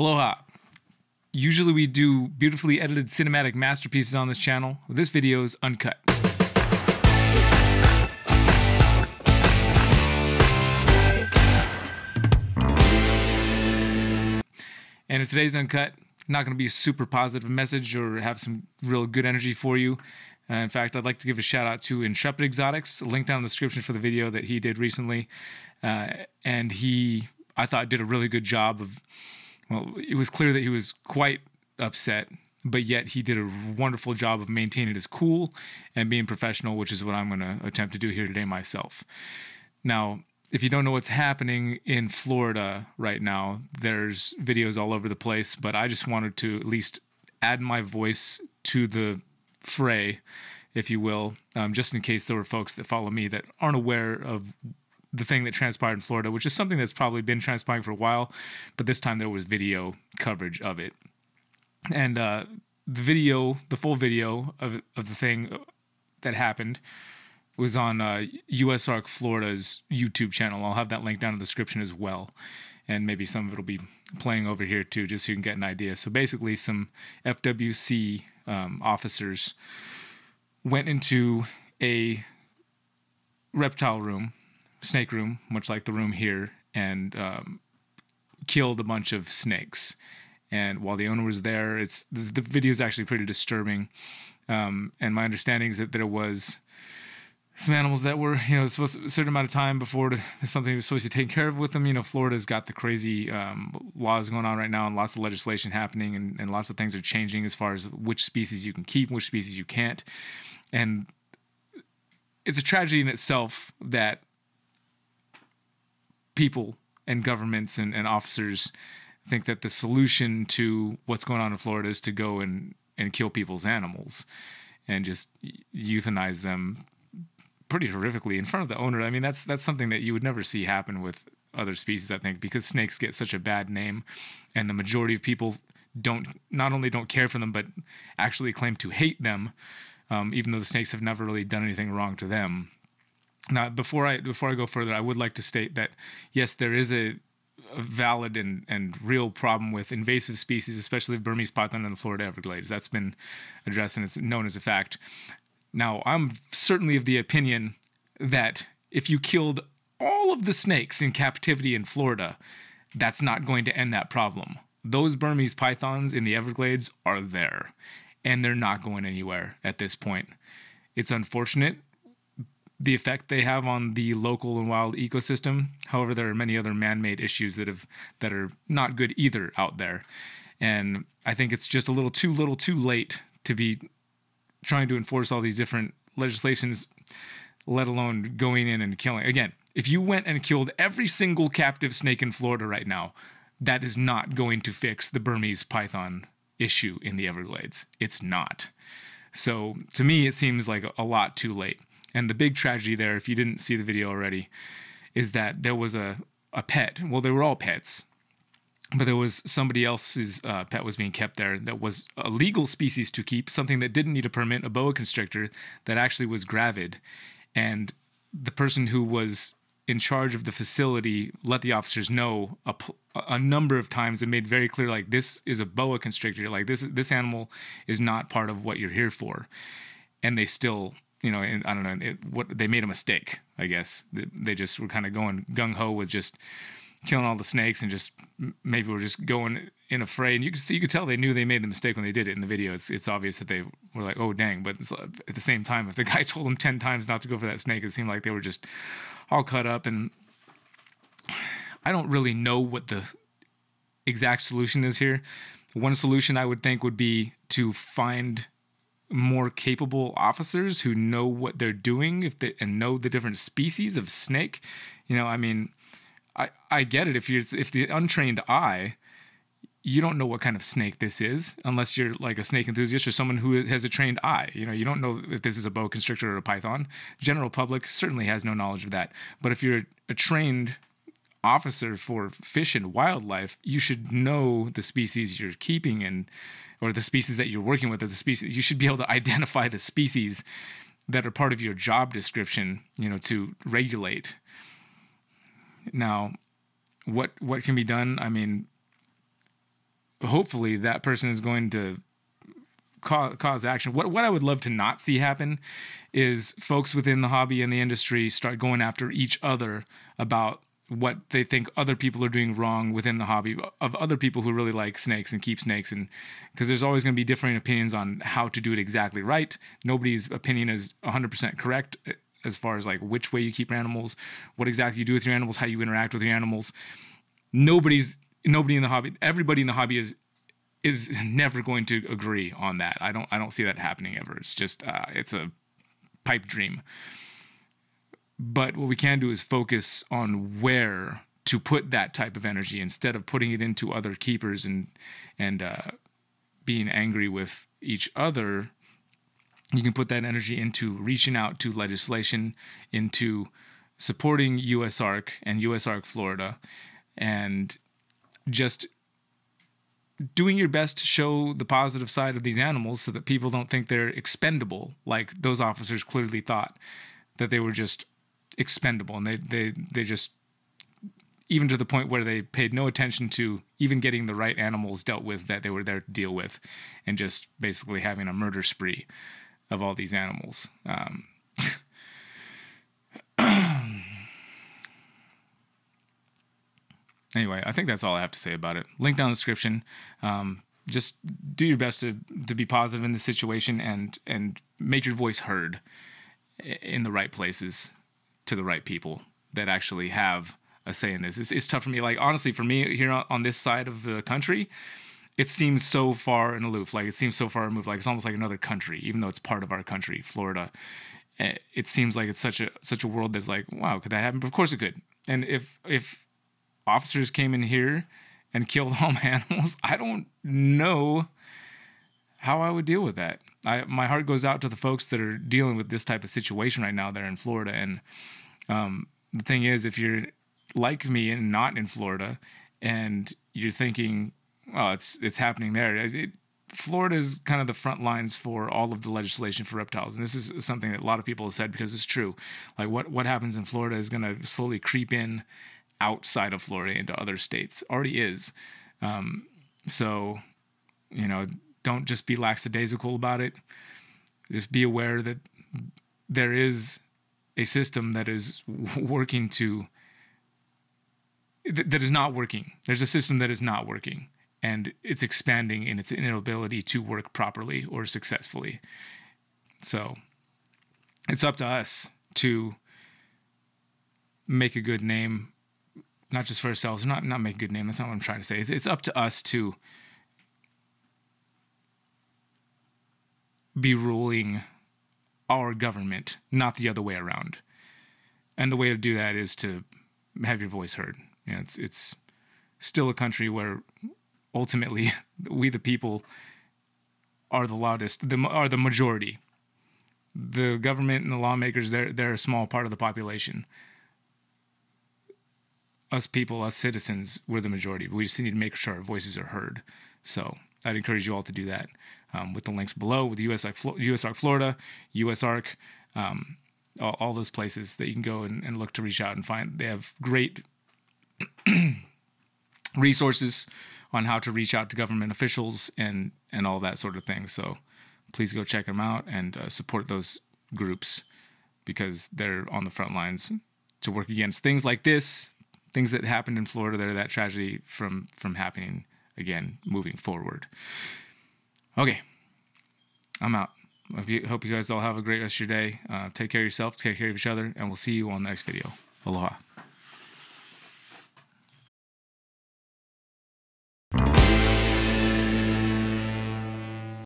Aloha. Usually we do beautifully edited cinematic masterpieces on this channel. This video is uncut. And if today's uncut, not going to be a super positive message or have some real good energy for you. In fact, I'd like to give a shout out to Intrepid Exotics, a link down in the description for the video that he did recently. And he, I thought, did a really good job of, well, it was clear that he was quite upset, but yet he did a wonderful job of maintaining his cool and being professional, which is what I'm going to attempt to do here today myself. Now, if you don't know what's happening in Florida right now, there's videos all over the place, but I just wanted to at least add my voice to the fray, if you will, just in case there were folks that follow me that aren't aware of the thing that transpired in Florida, which is something that's probably been transpiring for a while, but this time there was video coverage of it. And the full video of the thing that happened was on USARK Florida's YouTube channel. I'll have that link down in the description as well. And maybe some of it will be playing over here too, just so you can get an idea. So basically some FWC officers went into a reptile room, snake room, much like the room here, and killed a bunch of snakes. And while the owner was there, the video is actually pretty disturbing. And my understanding is that there was some animals that were, supposed to, a certain amount of time before something was supposed to take care of with them. Florida's got the crazy laws going on right now, and lots of legislation happening, and lots of things are changing as far as which species you can keep, which species you can't. And it's a tragedy in itself that people and governments and officers think that the solution to what's going on in Florida is to go and kill people's animals and just euthanize them pretty horrifically in front of the owner. I mean, that's something that you would never see happen with other species, I think, because snakes get such a bad name, and the majority of people not only don't care for them, but actually claim to hate them, even though the snakes have never really done anything wrong to them. Now, before I go further, I would like to state that, yes, there is a valid and real problem with invasive species, especially Burmese python in the Florida Everglades. That's been addressed, and it's known as a fact. Now, I'm certainly of the opinion that if you killed all of the snakes in captivity in Florida, that's not going to end that problem. Those Burmese pythons in the Everglades are there, and they're not going anywhere at this point. It's unfortunate, the effect they have on the local and wild ecosystem. However, there are many other man-made issues that are not good either out there. And I think it's just a little too late to be trying to enforce all these different legislations, let alone going in and killing. Again, if you went and killed every single captive snake in Florida right now, that is not going to fix the Burmese python issue in the Everglades. It's not. So to me, it seems like a lot too late. And the big tragedy there, if you didn't see the video already, is that there was a pet. Well, they were all pets, but there was somebody else's pet was being kept there that was a legal species to keep, something that didn't need a permit, a boa constrictor that actually was gravid. And the person who was in charge of the facility let the officers know a number of times and made very clear, like, this is a boa constrictor. Like, this animal is not part of what you're here for. And they still... I don't know, they made a mistake, I guess. They just were kind of going gung-ho with just killing all the snakes and just maybe were just going in a fray. And you could tell they knew they made the mistake when they did it in the video. It's obvious that they were like, oh, dang. But at the same time, if the guy told them 10 times not to go for that snake, it seemed like they were just all cut up. And I don't really know what the exact solution is here. One solution I would think would be to find more capable officers who know what they're doing and know the different species of snake. I mean, I get it. If the untrained eye, you don't know what kind of snake this is unless you're like a snake enthusiast or someone who has a trained eye. You don't know if this is a boa constrictor or a python. General public certainly has no knowledge of that. But if you're a trained officer for fish and wildlife, you should know the species you're keeping or the species that you're working with, or the species. You should be able to identify the species that are part of your job description, to regulate. Now, what can be done? I mean, hopefully that person is going to cause action. What I would love to not see happen is folks within the hobby and the industry start going after each other about what they think other people are doing wrong within the hobby of other people who really like snakes and keep snakes. And because there's always going to be differing opinions on how to do it exactly right. Nobody's opinion is 100% correct as far as like which way you keep your animals, what exactly you do with your animals, how you interact with your animals. Nobody in the hobby, everybody in the hobby is never going to agree on that. I don't see that happening ever. It's just, it's a pipe dream. But what we can do is focus on where to put that type of energy instead of putting it into other keepers and being angry with each other. You can put that energy into reaching out to legislation, into supporting USARK and USARK Florida, and just doing your best to show the positive side of these animals so that people don't think they're expendable, like those officers clearly thought that they were just expendable. And they just, even to the point where they paid no attention to even getting the right animals dealt with that they were there to deal with, and just basically having a murder spree of all these animals. Anyway, I think that's all I have to say about it. Link down in the description. Just do your best to be positive in this situation and make your voice heard in the right places to the right people that actually have a say in this. It's tough for me. Like, honestly, for me here on this side of the country, it seems so far and aloof. Like, it seems so far removed. Like, it's almost like another country, even though it's part of our country, Florida. It seems like it's such a world that's like, wow, could that happen? But of course it could. And if officers came in here and killed all my animals, I don't know how I would deal with that. My heart goes out to the folks that are dealing with this type of situation right now. They're in Florida. And the thing is, if you're like me and not in Florida and you're thinking, oh, it's happening there. Florida is kind of the front lines for all of the legislation for reptiles. And this is something that a lot of people have said because it's true. Like what happens in Florida is going to slowly creep in outside of Florida into other states. Already is. So, you know, don't just be lackadaisical about it. Just be aware that there is a system that is working to, that is not working. There's a system that is not working, and it's expanding in its inability to work properly or successfully. So it's up to us to make a good name, not just for ourselves, not make a good name. That's not what I'm trying to say. It's up to us to be ruling our government, not the other way around. And the way to do that is to have your voice heard. You know, it's still a country where ultimately we, the people, are the loudest, are the majority. The government and the lawmakers, they're a small part of the population. Us people, us citizens, we're the majority. We just need to make sure our voices are heard. So I'd encourage you all to do that with the links below, with USARK Florida, USARK, all those places that you can go and look to reach out and find. They have great resources on how to reach out to government officials and all that sort of thing. So please go check them out and support those groups, because they're on the front lines to work against things like this, things that happened in Florida, that tragedy from happening again moving forward. Okay, I'm out. Hope you guys all have a great rest of your day. Take care of yourself, take care of each other, and we'll see you on the next video. Aloha.